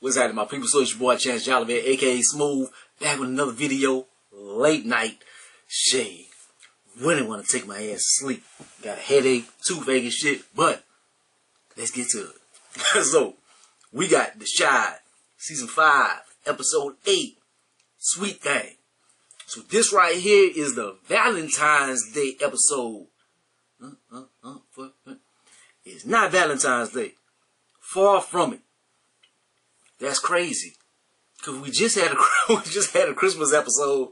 What's happening, my people? So it's your boy Chance Jolivette, aka Smoove, back with another video. Late Night Shay. Really want to take my ass to sleep. Got a headache, toothache and shit, but let's get to it. So, we got The Chi, Season 5, Episode 8, Sweet Thing. So this right here is the Valentine's Day episode. It's not Valentine's Day. Far from it. That's crazy. Cause we just had a Christmas episode.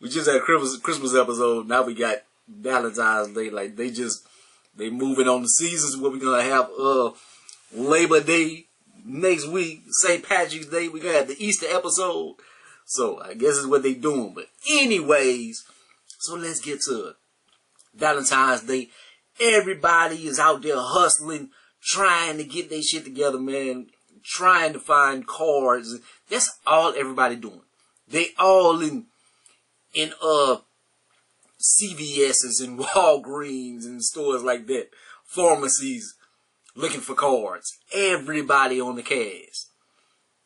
We just had a Christmas episode. Now we got Valentine's Day. Like they moving on the seasons where we're gonna have Labor Day next week, St. Patrick's Day, we're gonna have the Easter episode. So I guess it's what they doing. But anyways, so let's get to it. Valentine's Day. Everybody is out there hustling, trying to get their shit together, man. Trying to find cards. That's all everybody doing. They all in CVS's and Walgreens and stores like that. Pharmacies looking for cards. Everybody on the cash.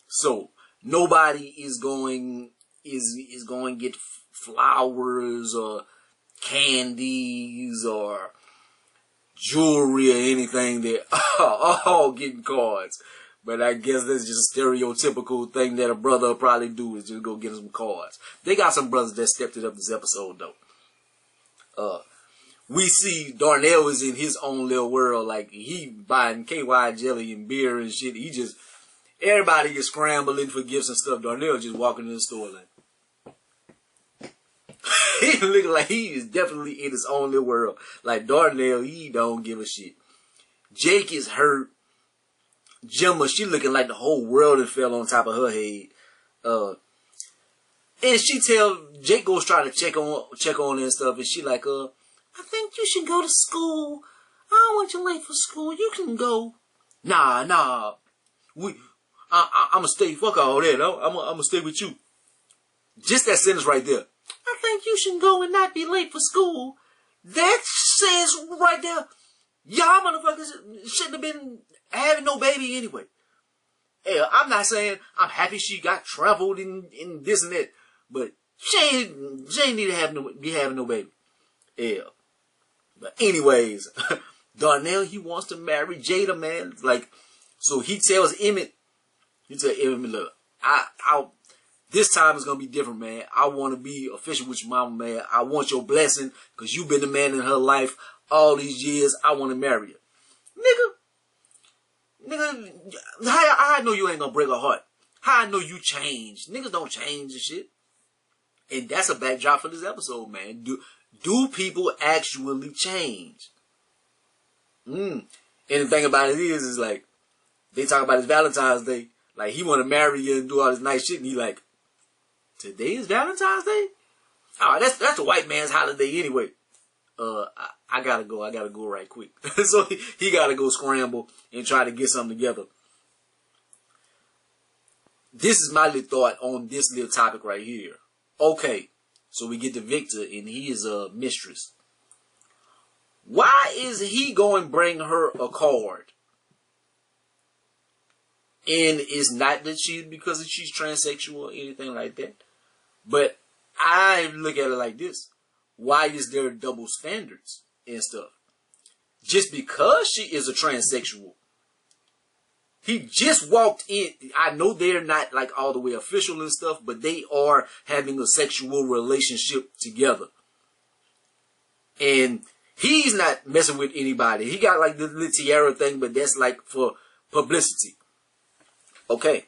So nobody is going to get flowers or candies or jewelry or anything. They're all getting cards. But I guess that's just a stereotypical thing that a brother will probably do, is just go get some cards. They got some brothers that stepped it up this episode, though. We see Darnell is in his own little world. Like, he buying KY jelly and beer and shit. He just, everybody is scrambling for gifts and stuff. Darnell just walking in the store like, he looking like he is definitely in his own little world. Like, Darnell, he don't give a shit. Jake is hurt. Jemma, she looking like the whole world had fell on top of her head. And she tell Jake goes trying to check on her and stuff, and she like, I think you should go to school. I don't want you late for school. You can go. Nah. I'ma stay. Fuck all that. I'ma stay with you. Just that sentence right there. I think you should go and not be late for school. That says right there, y'all motherfuckers shouldn't have been having no baby anyway. Hell, I'm not saying I'm happy she got traveled in this and that, but she ain't need to be having no baby. Hell. But anyways, Darnell, he wants to marry Jada, man. Like, so he tells Emmett, look, I this time is gonna be different, man. I want to be official with your mama, man. I want your blessing because you've been the man in her life all these years. I want to marry her, nigga. Nigga, I know you ain't gonna break her heart. I know you change. Niggas don't change and shit. And that's a backdrop for this episode, man. Do people actually change? And the thing about it is like, they talk about his Valentine's Day. Like, he want to marry you and do all this nice shit. And he like, today is Valentine's Day? Oh, that's a white man's holiday anyway. I gotta go. I gotta go right quick. So he gotta go scramble and try to get something together. This is my little thought on this little topic right here. Okay, so we get to Victor and he is a mistress. Why is he going to bring her a card? And it's not that she's transsexual or anything like that. But I look at it like this. Why is there double standards and stuff? Just because she is a transsexual. He just walked in. I know they're not like all the way official and stuff, but they are having a sexual relationship together. And he's not messing with anybody. He got like the little tiara thing, but that's like for publicity. Okay.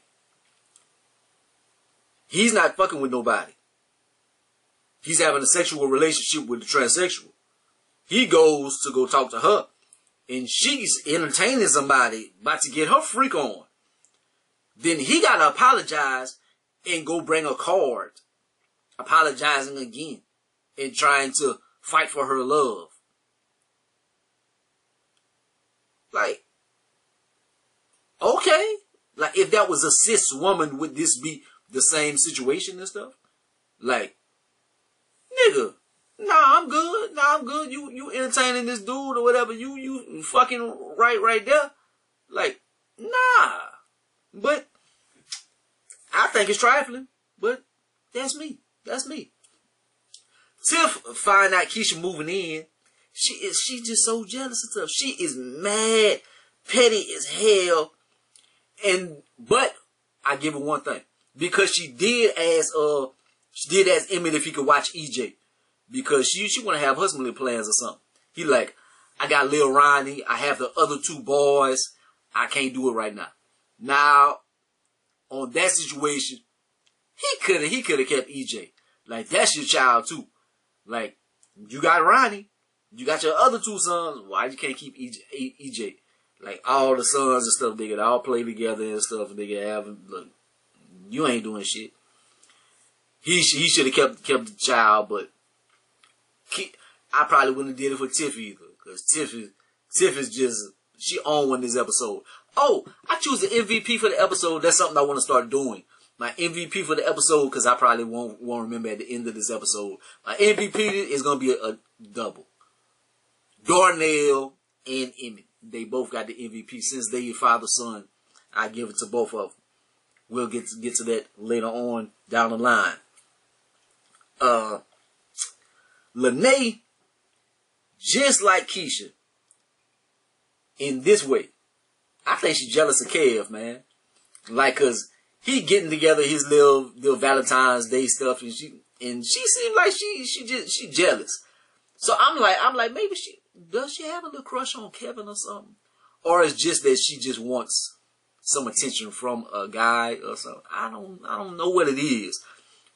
He's not fucking with nobody. He's having a sexual relationship with the transsexual. He goes to go talk to her. And she's entertaining somebody, about to get her freak on. Then he got to apologize and go bring a card. Apologizing again. And trying to fight for her love. Like, okay. Like, if that was a cis woman, would this be the same situation and stuff? Like, nigga, nah, I'm good. Nah, I'm good. You entertaining this dude or whatever. You fucking right there. Like, nah. But I think it's trifling. But that's me. That's me. Tiff find out Kiesha moving in. She just so jealous and stuff. She is mad, petty as hell. But I give her one thing. Because she did ask Emmett if he could watch EJ. Because she wanna have her family plans or something. He like, I got Lil Ronnie, I have the other two boys, I can't do it right now. Now, on that situation, he could have kept EJ. Like, that's your child too. Like, you got Ronnie, you got your other two sons, why you can't keep EJ? Like, all the sons and stuff, they could all play together and stuff, and they could have, look, you ain't doing shit. He should have kept the child, but I probably wouldn't have did it for Tiff either. Because Tiff is just, she owned one this episode. Oh, I choose the MVP for the episode. That's something I want to start doing. My MVP for the episode, because I probably won't remember at the end of this episode. My MVP is going to be a double. Darnell and Emmett. They both got the MVP. Since they're your father's son, I give it to both of them. We'll get to that later on down the line. Lene, just like Kiesha, in this way, I think she's jealous of Kev, man. Like, cause he getting together his little Valentine's Day stuff, and she seemed like she jealous. So I'm like, maybe does she have a little crush on Kevin or something, or it's just that she just wants some attention from a guy or something. I don't know what it is,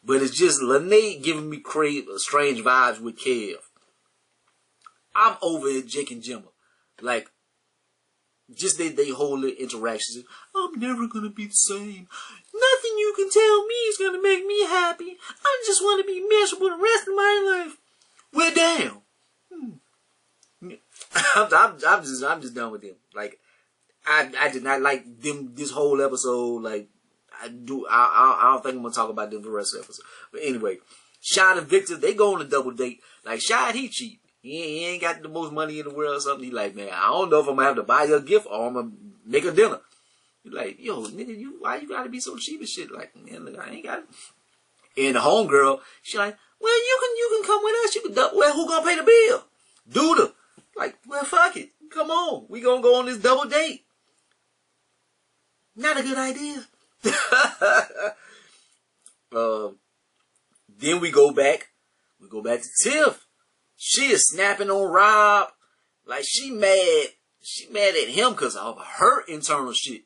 but it's just Lene giving me strange vibes with Kev. I'm over at Jake and Jemma, like just they whole interactions. I'm never gonna be the same. Nothing you can tell me is gonna make me happy. I just want to be miserable the rest of my life. We're down. I'm just done with them. Like. I did not like them this whole episode. Like I don't think I'm gonna talk about them for the rest of the episode. But anyway, Shaad and Victor, they go on a double date. Like Shaad, he cheap. He ain't got the most money in the world or something. He like, man, I don't know if I'm gonna have to buy you a gift or I'm gonna make a dinner. You like, yo, nigga, why you gotta be so cheap and shit? Like, man, look, I ain't got it. And the homegirl, she like, well, you can come with us. You can double. Well, who gonna pay the bill? Duda. Like, well, fuck it. Come on, we gonna go on this double date. Not a good idea. Then we go back to Tiff. She is snapping on Rob, like she mad at him because of her internal shit.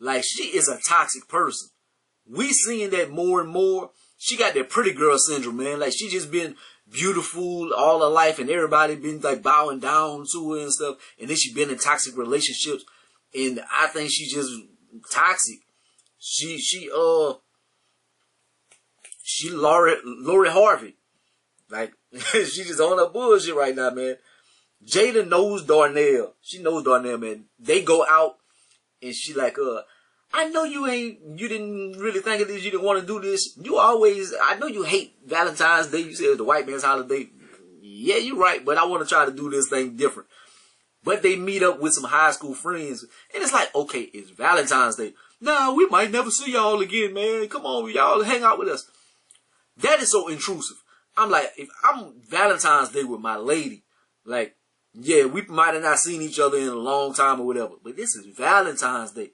Like she is a toxic person. We seeing that more and more. She got that pretty girl syndrome, man. Like she just been beautiful all her life and everybody been like bowing down to her and stuff. And then she been in toxic relationships, and I think she just toxic. She Lori Harvey. Like, she just on her bullshit right now, man. Jada knows Darnell. She knows Darnell, man. They go out and she like, I know you didn't really think of this, you didn't want to do this. I know you hate Valentine's Day, you said it's the white man's holiday. Yeah, you're right, but I want to try to do this thing different. But they meet up with some high school friends, and it's like, okay, it's Valentine's Day. Nah, we might never see y'all again, man. Come on, y'all hang out with us. That is so intrusive. I'm like, if I'm Valentine's Day with my lady, like, yeah, we might have not seen each other in a long time or whatever, but this is Valentine's Day.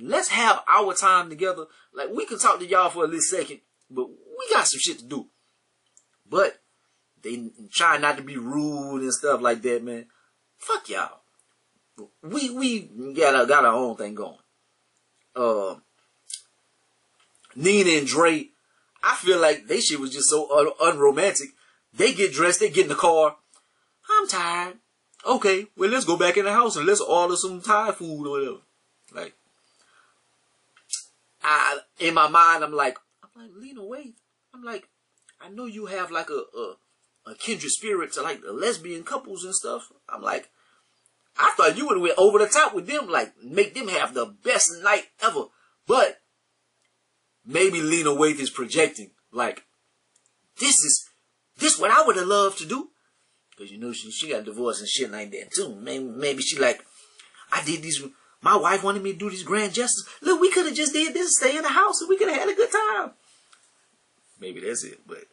Let's have our time together. Like, we can talk to y'all for at least second, but we got some shit to do. But they try not to be rude and stuff like that, man. Fuck y'all. We got our own thing going. Nina and Dre, I feel like they shit was just so unromantic. They get dressed, they get in the car. I'm tired. Okay, well, let's go back in the house and let's order some Thai food or whatever. Like, in my mind, I'm like Lena Waithe. I'm like, I know you have like a kindred spirit to like the lesbian couples and stuff. I'm like, I thought you would have went over the top with them, like make them have the best night ever. But maybe Lena Waithe is projecting. Like, this what I would have loved to do, because you know she got divorced and shit like that too. Maybe she like, I did these. My wife wanted me to do these grand gestures. Look, we could have just did this, stay in the house, and we could have had a good time. Maybe that's it, but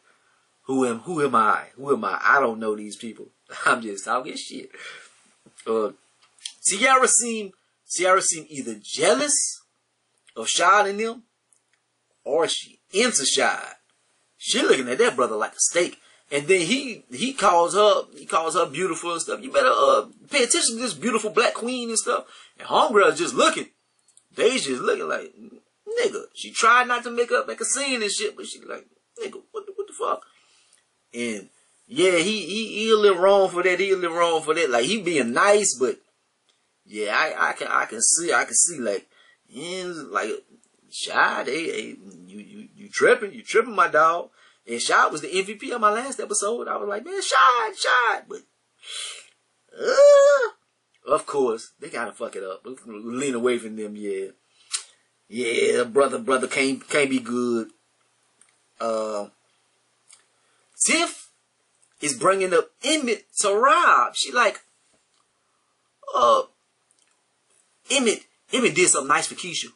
who am I? Who am I? I don't know these people. I'm just talking shit. Ciara seemed either jealous of Shaad and them, or she into Shaad. She looking at that brother like a steak. And then he calls her beautiful and stuff. You better pay attention to this beautiful black queen and stuff. And homegirl's just looking. They just looking like, nigga. She tried not to make a scene and shit, but she like, nigga, what the fuck? And yeah, he a little wrong for that. He a little wrong for that. Like, he being nice, but yeah, I can see like, yeah, like Shaad, hey, you tripping? You tripping, my dog? And Shaad was the MVP of my last episode. I was like, man, Shaad. But, of course, they got to fuck it up. Lean away from them, yeah. Yeah, brother can't be good. Tiff is bringing up Emmett to Rob. She like, Emmett did something nice for Kiesha.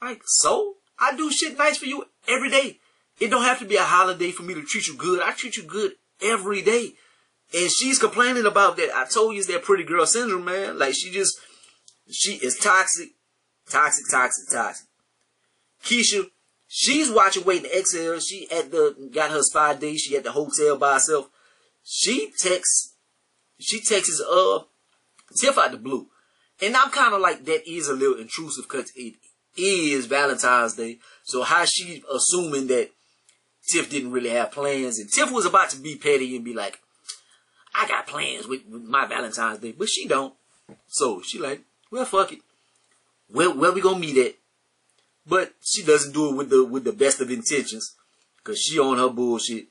Like, so? I do shit nice for you every day. It don't have to be a holiday for me to treat you good. I treat you good every day. And she's complaining about that. I told you it's that pretty girl syndrome, man. Like, she is toxic. Toxic. Kiesha, she's watching Wait and Exhale. She got her spa day. She at the hotel by herself. She texts Tiff out the blue. And I'm kind of like, that is a little intrusive because it is Valentine's Day. So how she assuming that Tiff didn't really have plans, and Tiff was about to be petty and be like, I got plans with my Valentine's Day, but she don't. So she like, well, fuck it. Where we gonna meet at? But she doesn't do it with the best of intentions, cause she on her bullshit.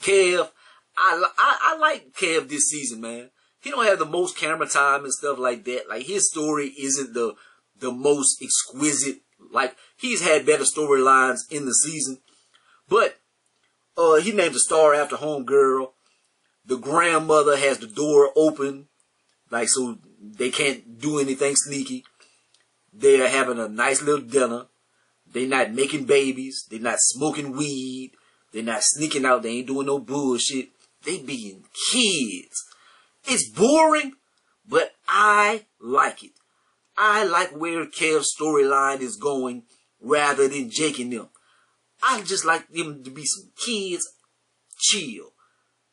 Kev, I like Kev this season, man. He don't have the most camera time and stuff like that. Like, his story isn't the most exquisite. Like, he's had better storylines in the season. But he named the star after homegirl. The grandmother has the door open, like, so they can't do anything sneaky. They are having a nice little dinner. They're not making babies. They're not smoking weed. They're not sneaking out. They ain't doing no bullshit. They being kids. It's boring, but I like it. I like where Kev's storyline is going rather than Jake and them. I just like them to be some kids, chill.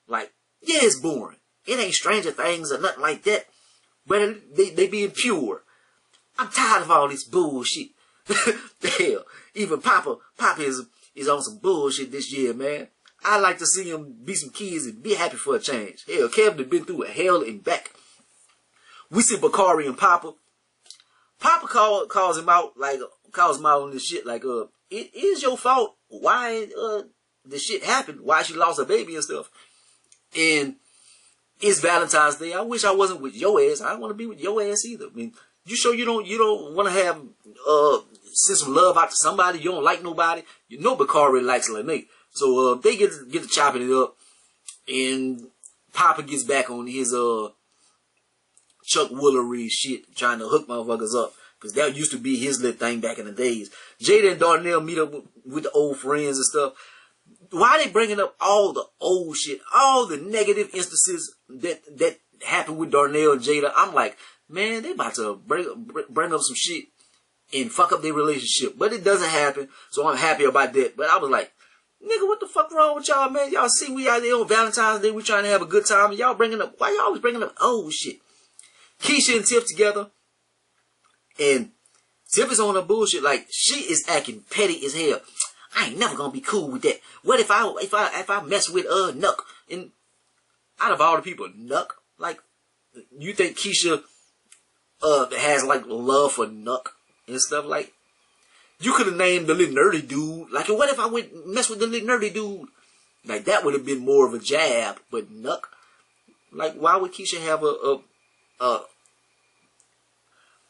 Like, yeah, it's boring. It ain't Stranger Things or nothing like that. But they being pure. I'm tired of all this bullshit. Hell, even Papa is on some bullshit this year, man. I like to see him be some kids and be happy for a change. Hell, Kev done been through a hell and back. We see Bakari and Papa. Papa calls him out on this shit like, it is your fault why the shit happened, why she lost her baby and stuff. And it's Valentine's Day. I wish I wasn't with your ass. I don't want to be with your ass either. I mean, you sure you don't want to have send some love out to somebody? You don't like nobody. You know Bakari likes Lene. So they get to chopping it up, and Papa gets back on his Chuck Woolery shit, trying to hook motherfuckers up, because that used to be his little thing back in the days. Jada and Darnell meet up with the old friends and stuff. Why they bringing up all the old shit, all the negative instances that happened with Darnell and Jada? I'm like, man, they about to bring up some shit and fuck up their relationship, but it doesn't happen, so I'm happy about that. But I was like, nigga, what the fuck wrong with y'all, man? Y'all see we out there on Valentine's Day, we trying to have a good time, and y'all bringing up, why y'all always bringing up old shit? Kiesha and Tiff together, and Tiff is on her bullshit. Like, she is acting petty as hell. I ain't never gonna be cool with that. What if I mess with Nuck? And out of all the people, Nuck, like, you think Kiesha has like love for Nuck and stuff? Like, you could have named the little nerdy dude. Like, what if I went mess with the little nerdy dude? Like, that would have been more of a jab. But Nuck, like, why would Kiesha have a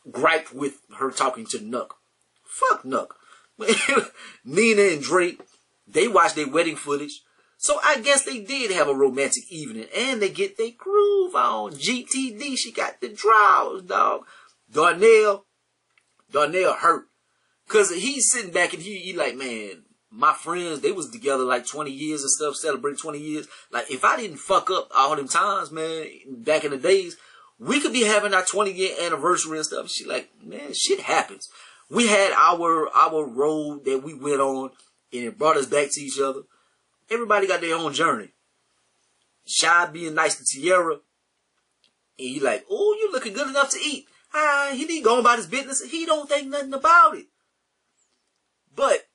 gripe with her talking to Nuck? Fuck Nuck. Nina and Drake, they watched their wedding footage. So I guess they did have a romantic evening, and they get their groove on. GTD, she got the drows, dog. Darnell hurt. Cause he's sitting back and he like, man, my friends, they was together like 20 years and stuff, celebrating 20 years. Like, if I didn't fuck up all them times, man, back in the days, we could be having our 20-year anniversary and stuff. She like, man, shit happens. We had our road that we went on, and it brought us back to each other. Everybody got their own journey. Shaad being nice to Tiara, and he like, oh, you looking good enough to eat. He need going about his business. He don't think nothing about it. But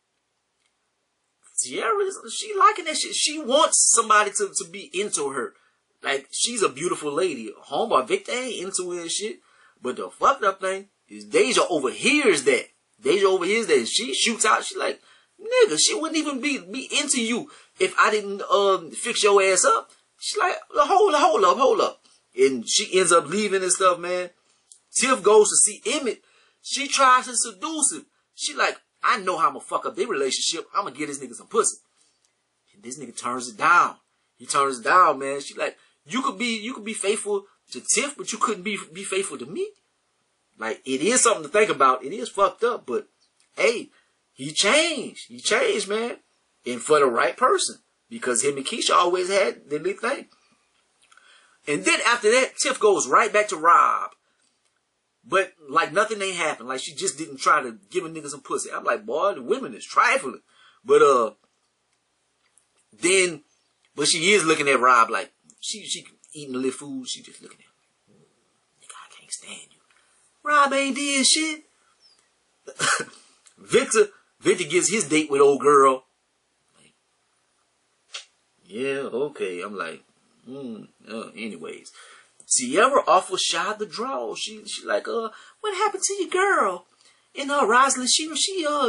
Tiara, she liking that shit. She wants somebody to be into her. Like, she's a beautiful lady. Homeboy Victor ain't into it and shit. But the fucked up thing is Deja overhears that. She shoots out. She like, nigga, she wouldn't even be into you if I didn't fix your ass up. She's like, hold up. And she ends up leaving and stuff, man. Tiff goes to see Emmett. She tries to seduce him. She like, I know how I'm going to fuck up their relationship. I'm going to get this nigga some pussy. And this nigga turns it down. He turns it down, man. She like, you could be faithful to Tiff, but you couldn't be faithful to me. Like, it is something to think about. It is fucked up, but hey, he changed. He changed, man. And for the right person. Because him and Kiesha always had the big thing. And then after that, Tiff goes right back to Rob. But, like, nothing ain't happened. Like, she just didn't try to give a nigga some pussy. I'm like, boy, the women is trifling. But, but she is looking at Rob like, she eating a little food. She just looking at him. Nigga, I can't stand you. Rob ain't did shit. Victor gets his date with old girl. Like, yeah, okay. I'm like, anyways. Tiara offers Shaad the draw. She like, what happened to your girl? And Rosalyn, she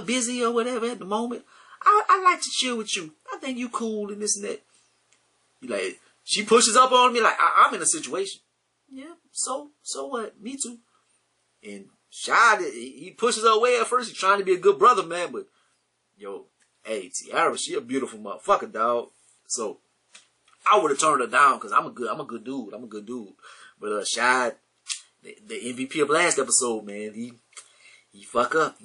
busy or whatever at the moment. I like to chill with you. I think you cool and this and that. Like, she pushes up on me like, I'm in a situation. Yeah, so what? Me too. And Shaad, he pushes her away at first. He's trying to be a good brother, man, but yo, hey, Tiara, she a beautiful motherfucker, dog. So I would have turned her down because I'm a good dude. But Shaad, the MVP of last episode, man, he fuck up.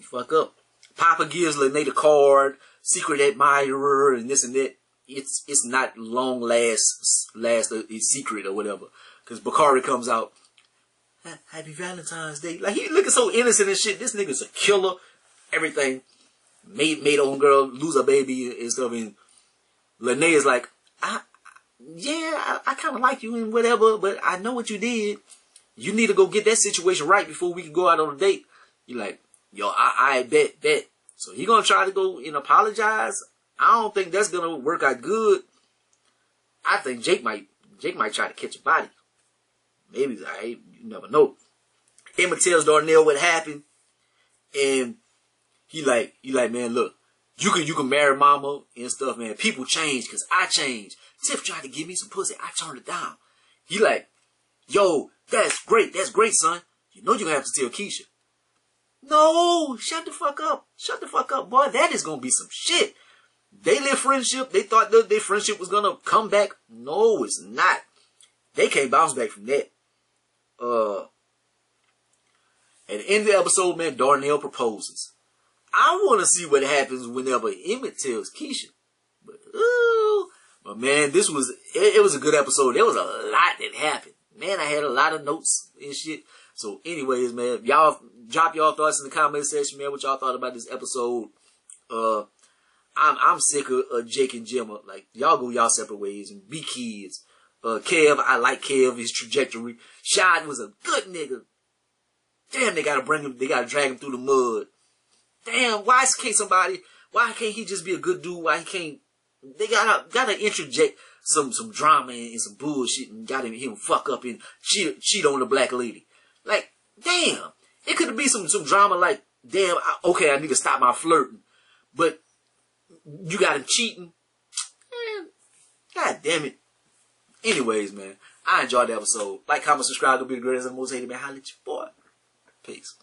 Papa gives Lene the card, secret admirer, and this and that. It's not long last secret or whatever, because Bakari comes out. Happy Valentine's Day. Like, he looking so innocent and shit. This nigga's a killer. Everything made own girl lose her baby and stuff. And Lene is like, I kind of like you and whatever, but I know what you did. You need to go get that situation right before we can go out on a date. You're like, yo, I bet. So he gonna try to go and apologize. I don't think that's gonna work out good. I think Jake might try to catch a body. Maybe you never know. Emma tells Darnell what happened, and he like, man, look, you can marry mama and stuff, man. People change because I changed. Tiff tried to give me some pussy. I turned it down. He like, yo, that's great, son. You know you're gonna have to tell Kiesha. No, shut the fuck up, boy. That is gonna be some shit. They live friendship. They thought their friendship was gonna come back. No, it's not. They can't bounce back from that. At the end of the episode, man, Darnell proposes. I want to see what happens whenever Emmett tells Kiesha. But man, it was a good episode. There was a lot that happened. Man, I had a lot of notes and shit. So anyways, man, y'all drop y'all thoughts in the comment section, man, what y'all thought about this episode. I'm sick of Jake and Jemma. Like, y'all go y'all separate ways and be kids. Kev, I like Kev, his trajectory. Shaad was a good nigga. Damn, they gotta drag him through the mud. Damn, why can't he just be a good dude? Why he can't, they gotta interject some drama and some bullshit and got him fuck up and cheat on the black lady. Like, damn, it could be some drama like, damn, I need to stop my flirting. But you got him cheating. Man, god damn it. Anyways, man, I enjoyed the episode. Like, comment, subscribe. Go be the greatest and most hated man. Holla at your boy. Peace.